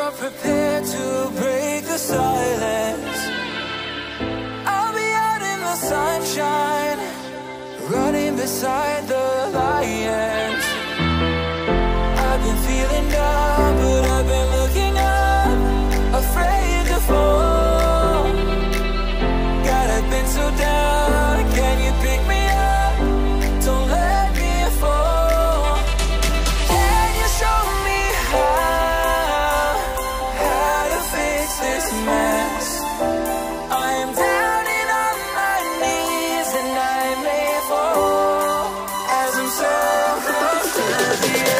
you're prepared to break the silence, I'll be out in the sunshine, running beside the lions. I've been feeling down, but I've been looking up, afraid to fall. God, I've been so down, can you pick me up? Don't let me fall. Can you show me how to fix this mess? I am down and on my knees, and I may fall as I'm so close to the end.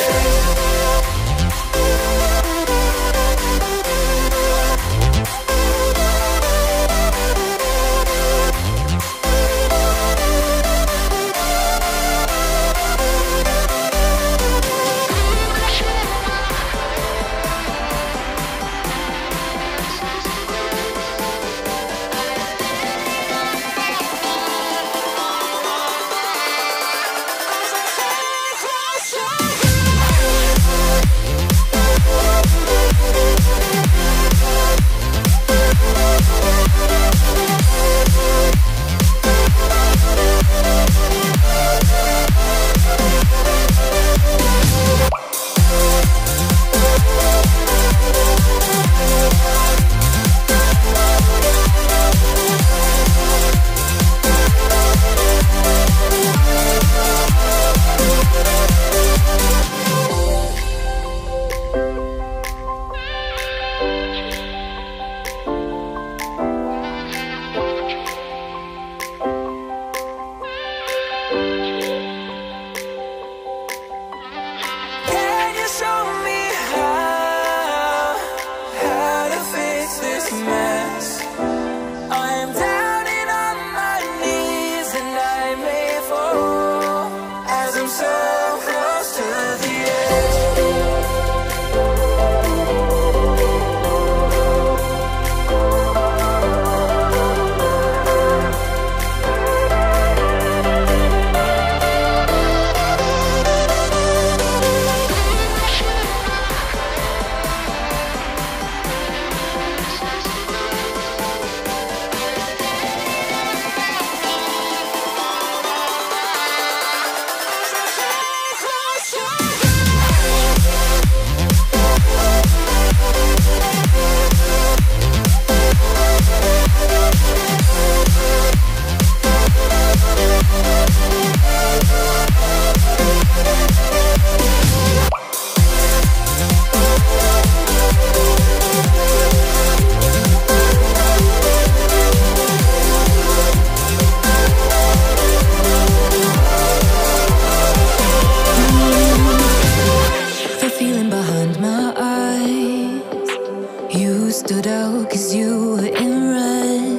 Stood out 'cause you were in red.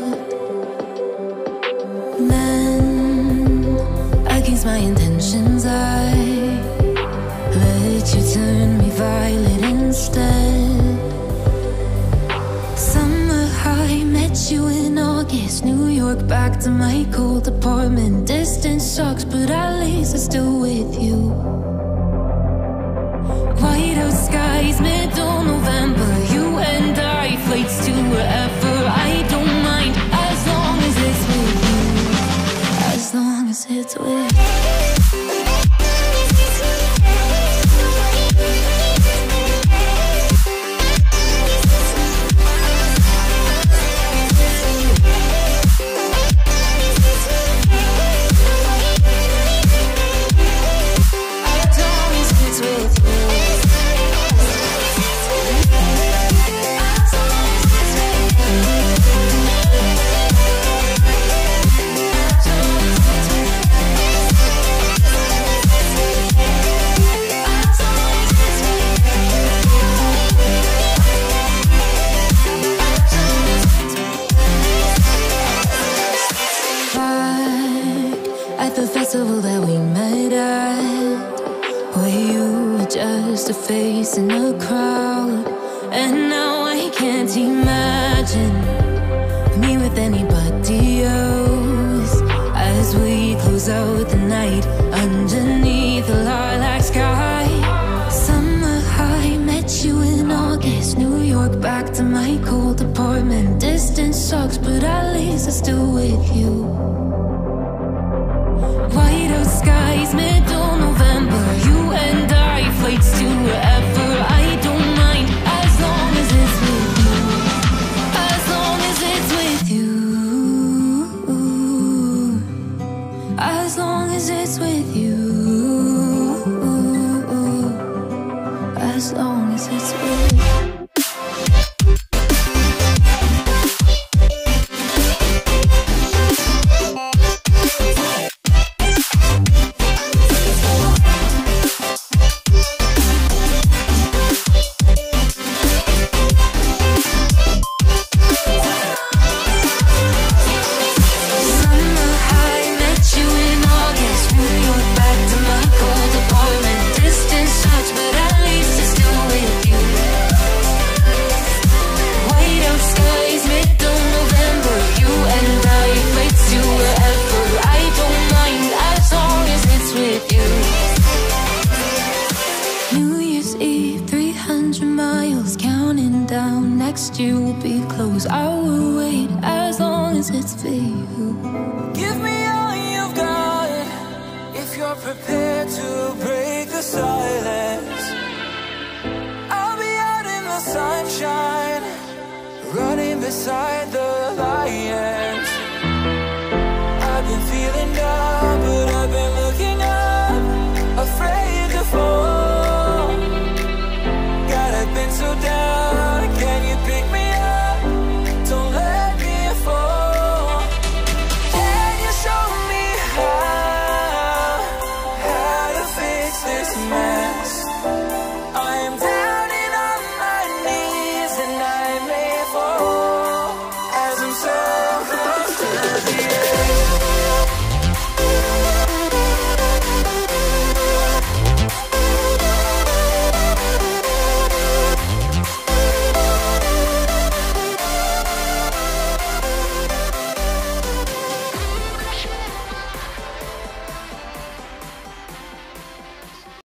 Man, against my intentions, I let you turn me violet instead. Summer high, met you in August, New York, back to my cold apartment. Distance sucks, but at least I'm still with you. Whiteout skies, middle November, you and I. Flights to wherever, I don't mind, as long as it's with you, as long as it's with you. That we met at, where you were just a face in the crowd, and now I can't imagine me with anybody else. As we close out the night underneath the lilac sky, summer high, met you in August, New York. sucks, but at least I'm still with you. White out skies, middle November. You and I, flights to wherever. I don't mind, as long as it's with you. As long as it's with you. As long as it's with you. As long as it's with you. Sorry.